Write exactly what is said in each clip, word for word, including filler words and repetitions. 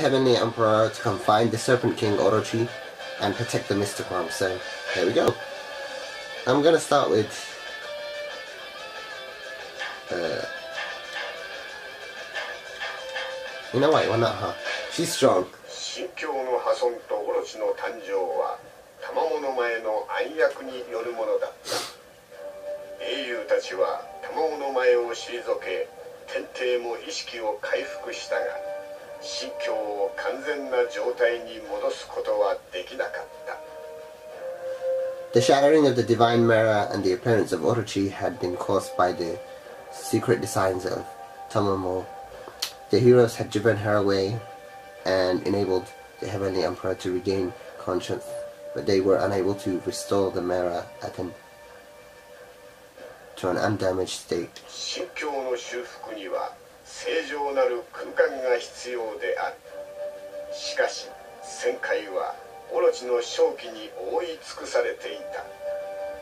Heavenly Emperor to come find the Serpent King Orochi and protect the Mystic Realm. So here we go. I'm gonna start with uh, you know what, why not her? She's strong. The shattering of the divine mirror and the appearance of Orochi had been caused by the secret designs of Tamamo. The heroes had driven her away and enabled the Heavenly Emperor to regain conscience, but they were unable to restore the mirror at an, to an undamaged state.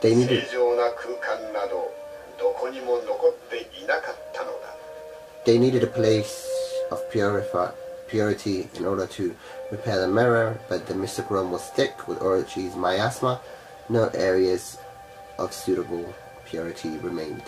They needed, they needed a place of purify, purity in order to repair the mirror, but the Mystic Realm was thick with Orochi's miasma. No areas of suitable purity remained.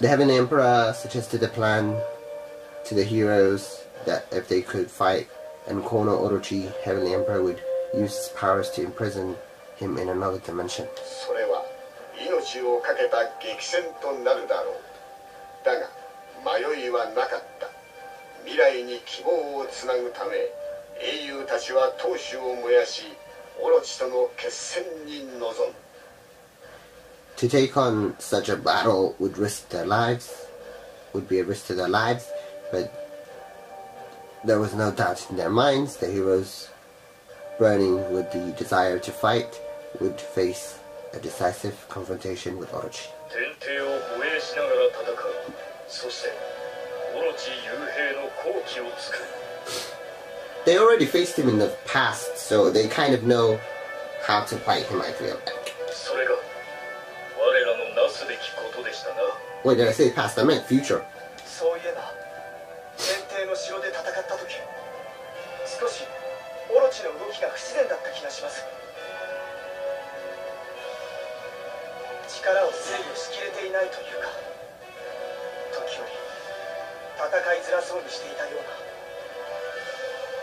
The Heavenly Emperor suggested a plan to the heroes that if they could fight and corner Orochi, Heavenly Emperor would use his powers to imprison him in another dimension. To take on such a battle would risk their lives, would be a risk to their lives, but there was no doubt in their minds the heroes, burning with the desire to fight, would face a decisive confrontation with Orochi. They already faced him in the past, so they kind of know how to fight him, I feel like. Wait, did I say past? I meant future.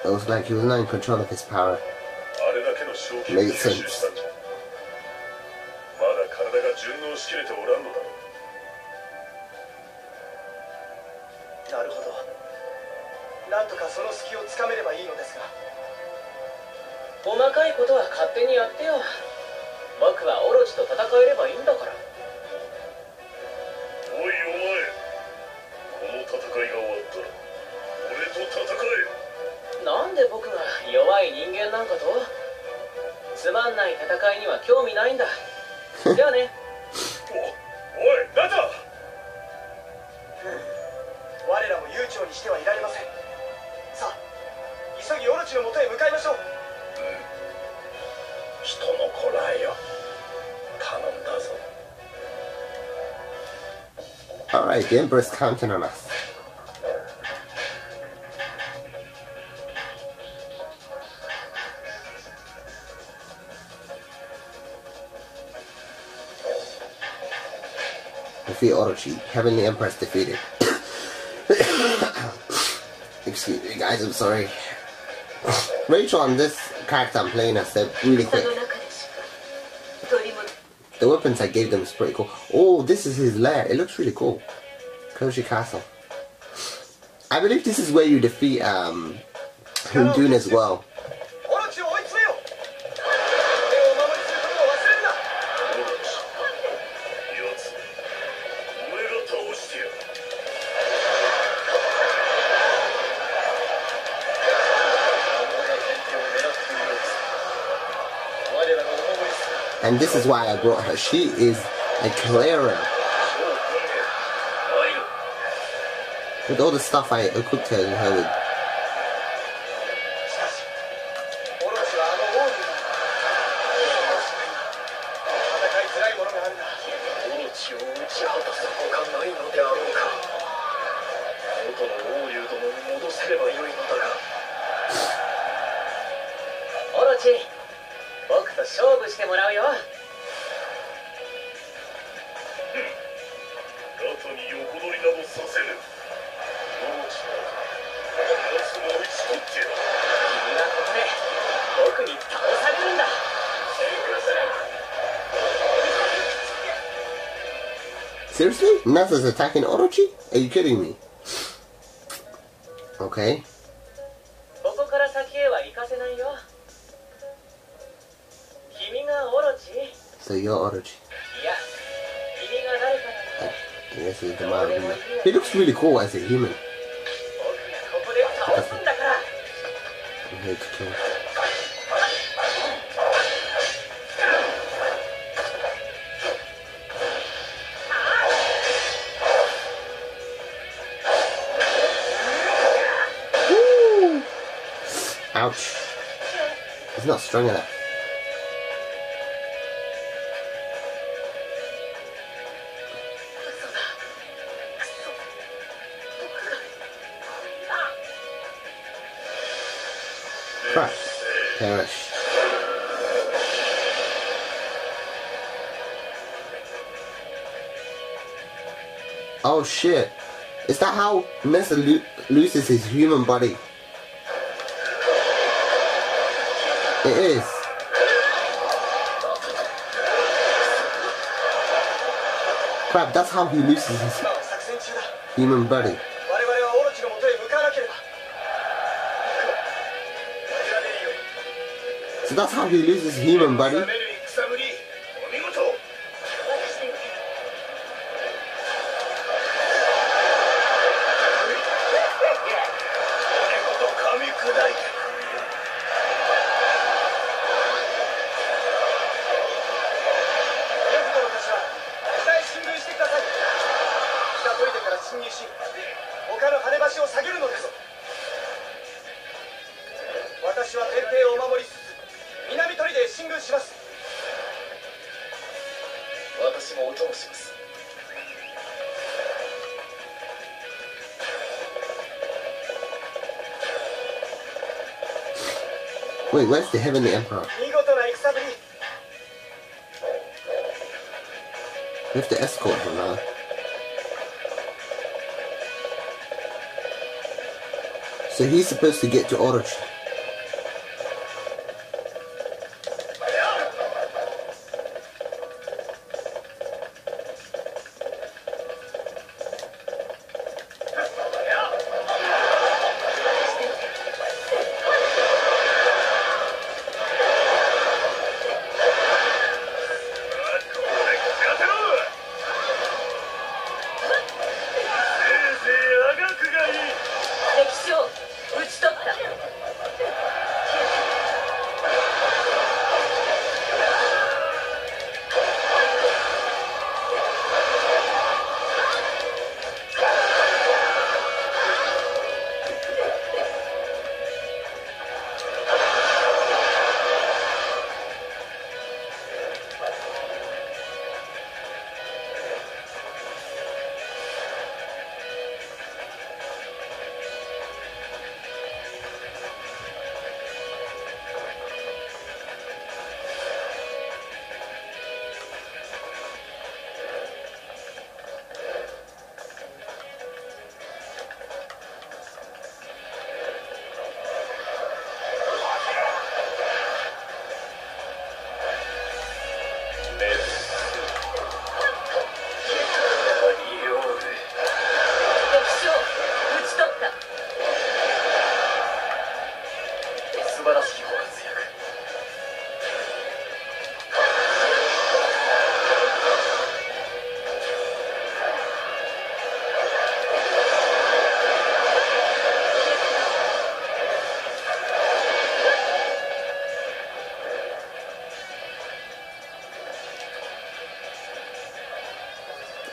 It was like he was not in control of his power. Made sense. Alright, the Emperor's counting on us. Defeat Orochi. Heavenly Emperor's defeated. Excuse me guys, I'm sorry. Rachel on this character I'm playing as, they're really quick. The weapons I gave them is pretty cool. Oh, this is his lair. It looks really cool. Koji Castle. I believe this is where you defeat um, Hundoon as well. And this is why I brought her. She is a cleric. with all the stuff I equipped her and her with. Seriously? Nasa's attacking Orochi? Are you kidding me? Okay. So you're Orochi. He looks really cool as a human. I'm here to kill. Ouch. He's not strong enough. Crash. Perish. Oh shit. Is that how Mesa lo loses his human body? It is. Crap, that's how he loses his human body. So that's how he loses his human body? Wait, where's the Heavenly Emperor? We have to escort him now. So he's supposed to get to Orochi.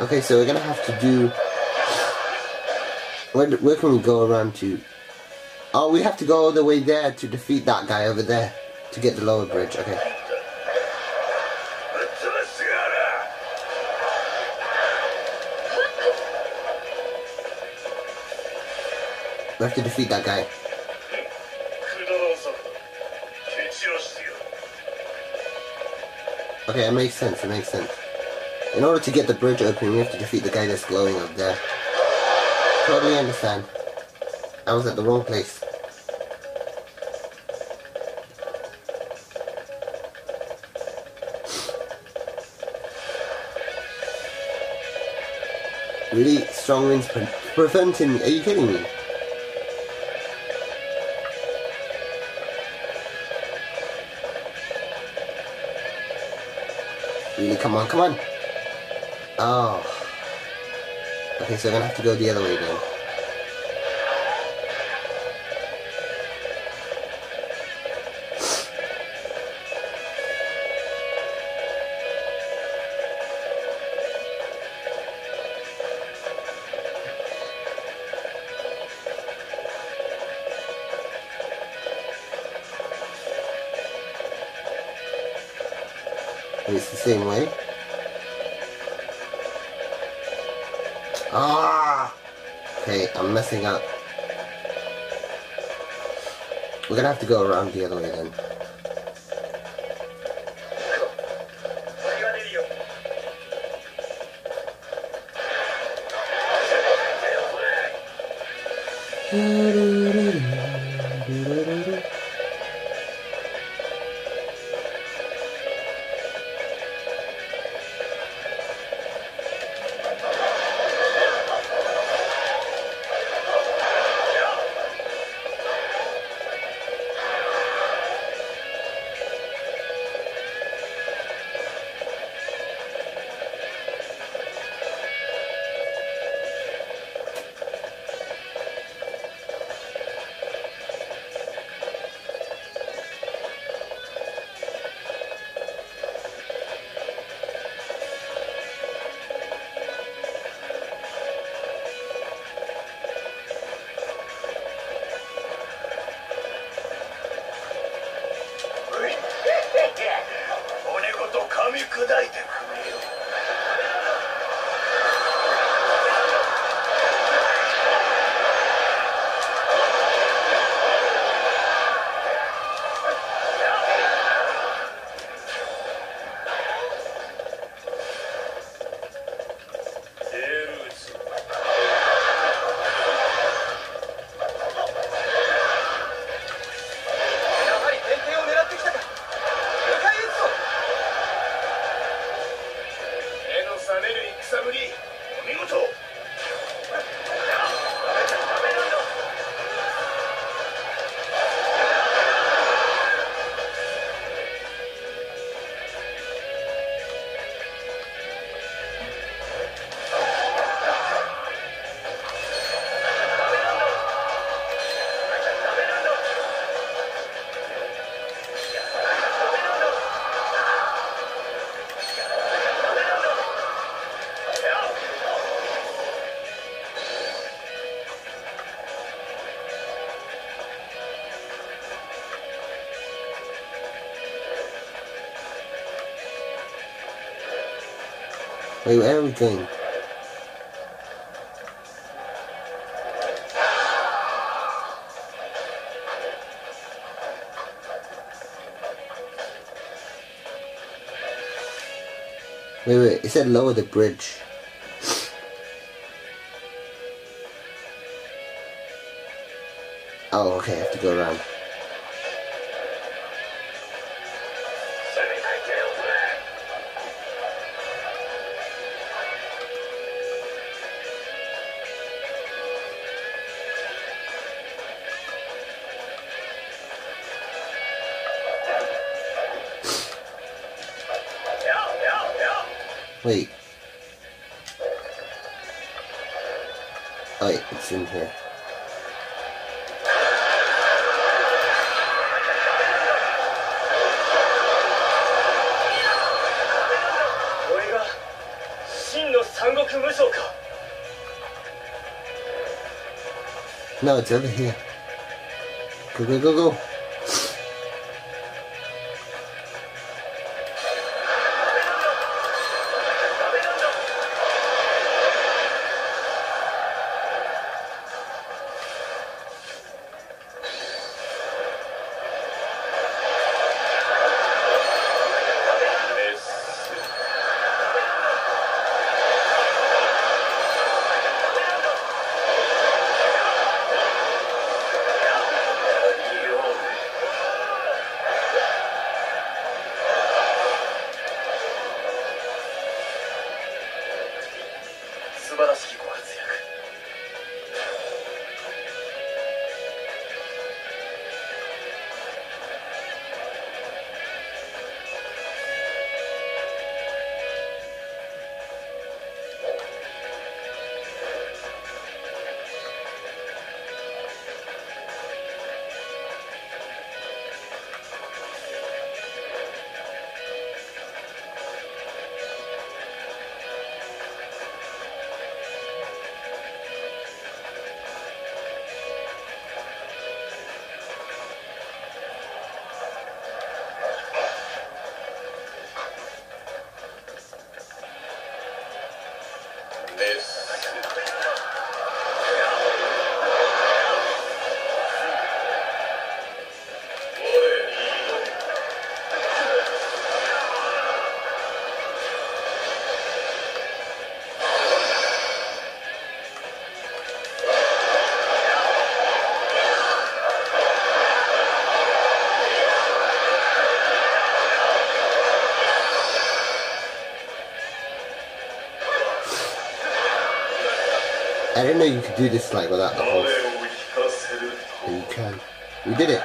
Okay, so we're gonna have to do Where, where can we go around to? Oh, we have to go all the way there to defeat that guy over there to get the lower bridge. Okay. We have to defeat that guy. Okay, it makes sense, it makes sense. In order to get the bridge open, we have to defeat the guy that's glowing up there. Totally understand. I was at the wrong place. Really strong winds pre preventing... Are you kidding me? Really, come on, come on. Oh. Okay, so I'm gonna have to go the other way then. It's the same way. Ah! Okay, I'm messing up. We're gonna have to go around the other way then. Wait, where are we going? Wait, wait, it said lower the bridge. Oh, okay, I have to go around. Wait. Wait, it's in here. No, it's over here. Go, go, go, go. I didn't know you could do this like without the horse. But you can. We did it.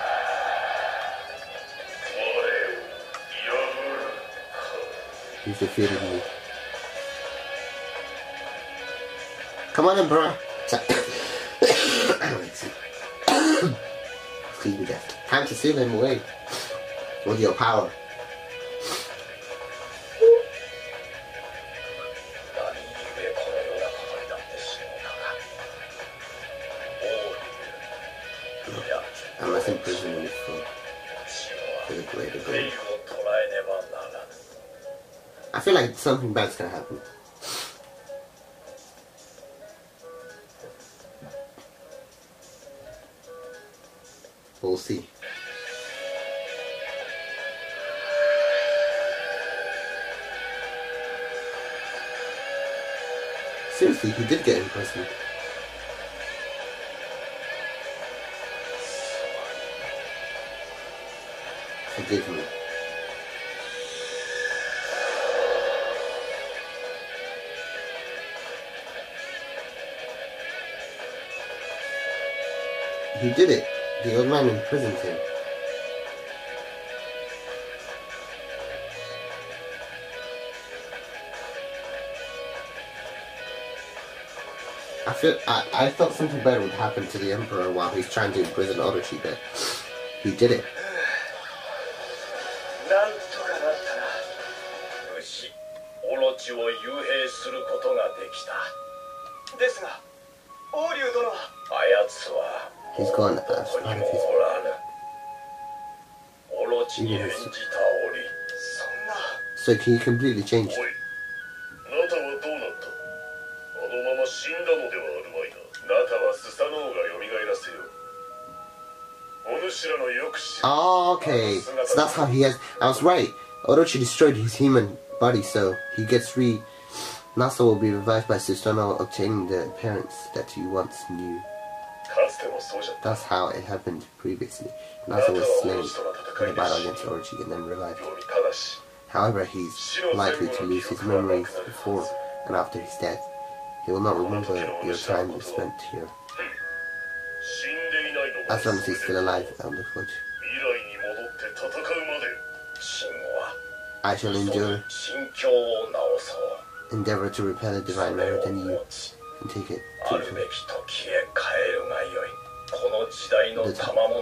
He's defeated me. Come on, Emperor. Excuse me, death. Time to seal him away with your power. I feel like something bad's gonna happen. We'll see. Seriously, he did get imprisoned. Forgive me. He did it. The old man imprisoned him. I feel I, I thought something bad would happen to the Emperor while he's trying to imprison Orochi, but he did it. He's gone as part of his Orochi. So can you completely change it? Oh, okay. So that's how he has... I was right. Orochi destroyed his human body, so he gets re... Nasa will be revived by Susano, obtaining the appearance that he once knew. That's how it happened previously. Nasa was slain in a battle against Orochi and then revived. However, he's likely to lose his memories before and after his death. He will not remember your time you spent here. As long as he's still alive, I look forward to. I shall endure, endeavor to repel the divine merit in you and take it to the... The Tamamo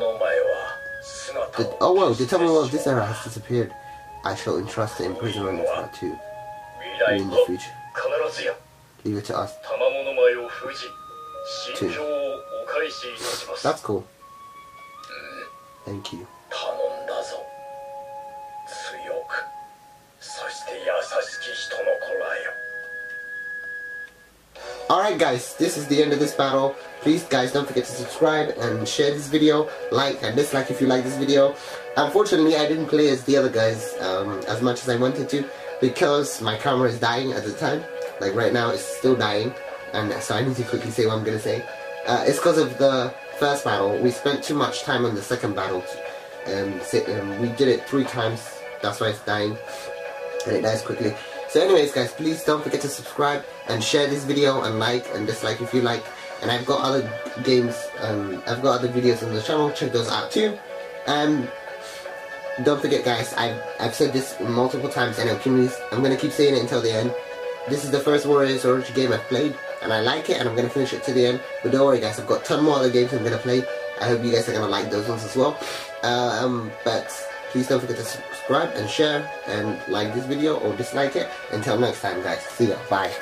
the, oh wow, the Tamamo of this era has disappeared. I shall entrust the imprisonment of her too. In the future. Leave it to us. Two. That's cool. Thank you. Alright guys, this is the end of this battle. Please guys, don't forget to subscribe and share this video, like and dislike if you like this video. Unfortunately, I didn't play as the other guys um, as much as I wanted to because my camera is dying at the time. Like right now, it's still dying, and so I need to quickly say what I'm going to say. Uh, it's because of the first battle. We spent too much time on the second battle. Um, we did it three times, that's why it's dying, and it dies quickly. So anyways guys, please don't forget to subscribe and share this video and like and dislike if you like. And I've got other games, um, I've got other videos on the channel, check those out too. Um, don't forget guys, I've, I've said this multiple times and I'm going to keep saying it until the end. This is the first Warriors Origin game I've played, and I like it, and I'm going to finish it to the end. But don't worry guys, I've got a ton more other games I'm going to play. I hope you guys are going to like those ones as well. Uh, um, but please don't forget to subscribe and share and like this video or dislike it. Until next time guys, see ya, bye.